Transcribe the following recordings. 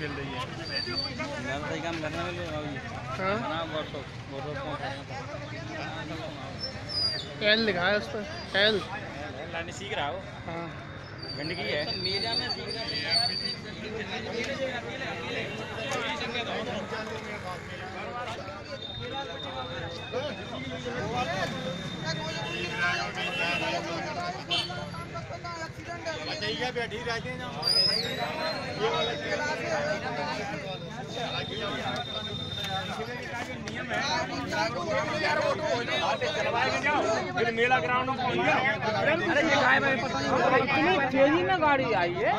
मिल रही है। काम करने में टैल लिखा है उस पर, टैल लाने सीख रहा हो। हाँ गंदगी है मीडिया में सीख फिर मेला ग्राउंड में तेजी में गाड़ी आई है,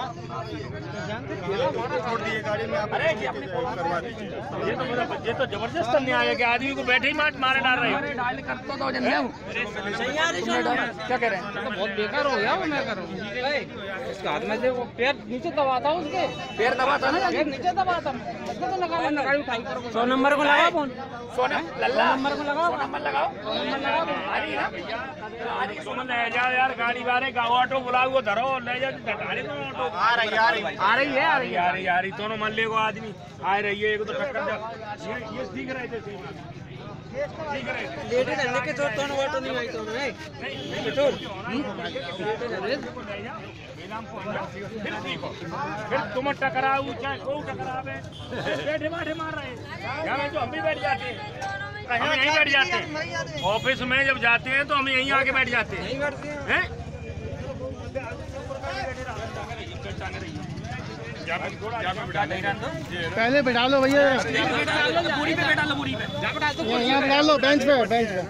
छोड़ दिए गाड़ी में। अरे ये तो जबरदस्त अन्याय है कि आदमी को बैठे ही मारे डाल रहे हैं। डाल करता तो क्या कह रहे हैं, तो बहुत बेकार हो गया। वो मैं कर रहा हूँ उसका हाथ में से वो पैर नीचे दबाता, उसके पैर दबाता ना, पैर नीचे दबाता। सौ नंबर को लगाओ फोन, 100 नंबर को लगाओ, गाड़ी बारे गाँव ऑटो बुला हुआ धरो ले जाते। आ रही है दोनों मल्ले को आदमी आ रही है। एक तो ये सीख रहे थे, लेटे रहने के तो ऑटो नहीं आई तो फिर तुम टकराओ चाहे कोई टकरावे, बैठे मारे मार रहे हैं। हम भी बैठ जाते हैं, हम यहीं बैठ जाते हैं। ऑफिस में जब जाते हैं तो हम यहीं आके बैठ जाते हैं। पहले बैठा लो भैया, बैठा लो बेंच पे, बेंच पे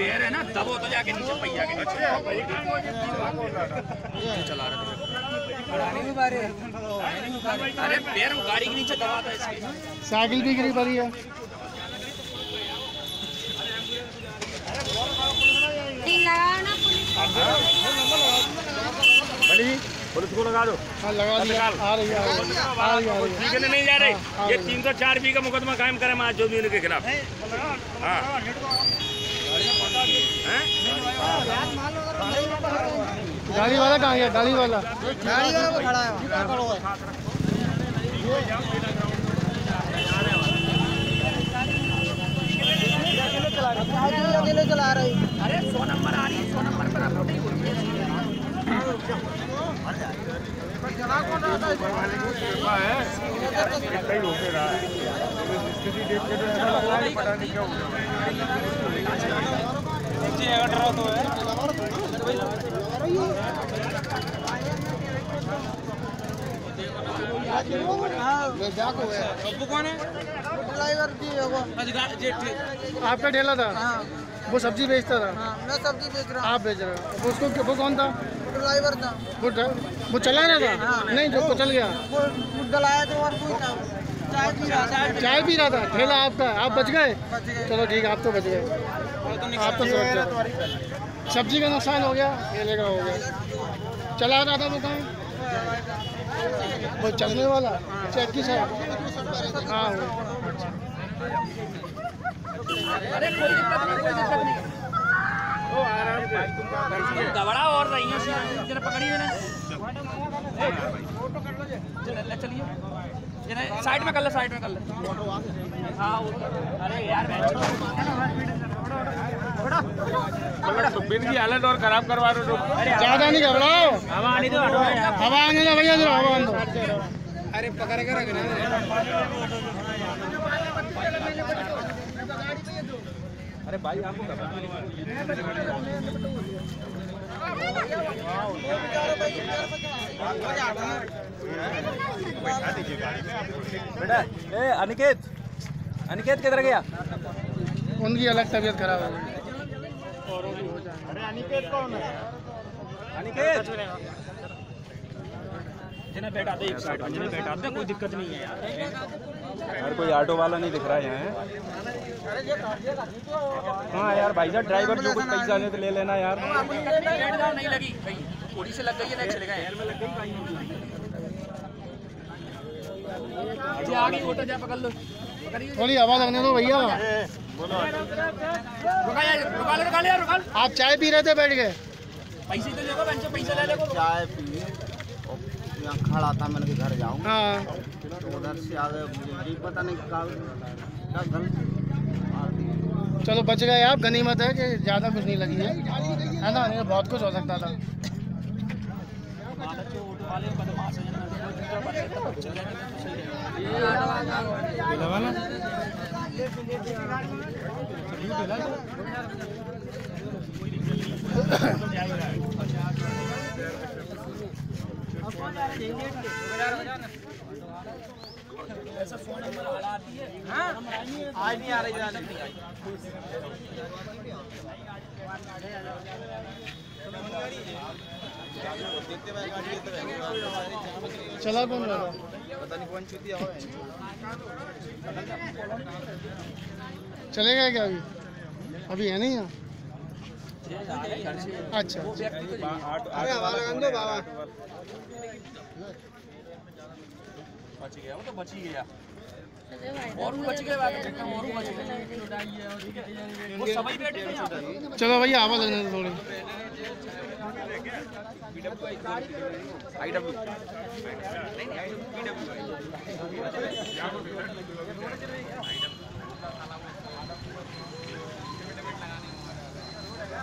पैर है ना दबो तो जाके नीचे पहिया के नीचे चला रहे। अरे पैर गाड़ी के नीचे दबाता है, साइकिल भी गिरी पड़ी है। 3 को लगा दो। लगा दिया। आ रही है। नहीं जा रहे। ये 304B का मुकदमा कायम करें आज जो इनके खिलाफ। गाड़ी वाला कहाँ गया? गाड़ी वाला को खड़ा है। अकेले चला रही। अरे 100 नंबर आ रही है, 100 नंबर पर आप आपका ठेला था, वो सब्जी बेचता था। हाँ, मैं सब्जी बेच रहा हूँ, आप बेच रहे हो। उसको वो कौन था? ड्राइवर था। वो चला रहा था। हाँ, नहीं जो वो चल गया वो डलाया था। और कोई था, चाय पी रहा था। ठेला आपका, आप बच गए। चलो ठीक है, आप तो बच गए, आप तो सब्जी का नुकसान हो गया, ठेले का हो गया। चला रहा था वो कहाँ, वो चलने वाला चेक की साहब। हाँ, अरे कोई दिक्कत नहीं, कोई दिक्कत नहीं। ओ आराम से तुम दबड़ा और रही है। जरा पकड़िए ना, फोटो कर लो। जरा चलिए, जरा साइड में कर ले। हां अरे यार बड़ा सुबिन की हालत और खराब करवा रहे हो। ज्यादा नहीं घबराओ, हवा आने दो भैया, जरा हवा आने दो। अरे पकड़ के रखना है। अरे भाई आपको बेटा, ए अनिकेत किधर गया? उनकी अलग तबीयत खराब है। अरे अनिकेत कौन है? अनिकेत जिन्हें बैठा दे, एक साइड जिन्हें बैठा दे, कोई दिक्कत नहीं है यार। और कोई ऑटो वाला नहीं दिख रहा है यहाँ। हाँ यार भाई साहब, ड्राइवर जो कुछ पैसा आने तो ले लेना यार। नहीं लगी कहीं, थोड़ी से लग गई है ना, चले गए। आगे फोटो जा पकड़ लो, थोड़ी हवा लगने दो भैया। आप चाय पी रहे थे बैठ गए, पैसे तो देखो, पैसे ले लो। चाय पी यहाँ खड़ा था, मैंने घर जाऊँ तो उधर से आगे मुझे पता नहीं क्या गलत। चलो बच गए आप, गनीमत है कि ज़्यादा कुछ नहीं लगी है ना, बहुत कुछ हो सकता था। ऐसा फोन नंबर आती है आज नहीं आ रही है। चला कौन पता नहीं कौन छुट्टी हो, चले गए क्या? अभी अभी है नहीं यहाँ। अच्छा अरे हवा लगा दो बाबा, बच गया वो तो बच ही गया, और बच गए और बच गए वो सभी बैठे हैं यहां। चलो भैया आवाज लगने दो थोड़ी। आईडब्ल्यू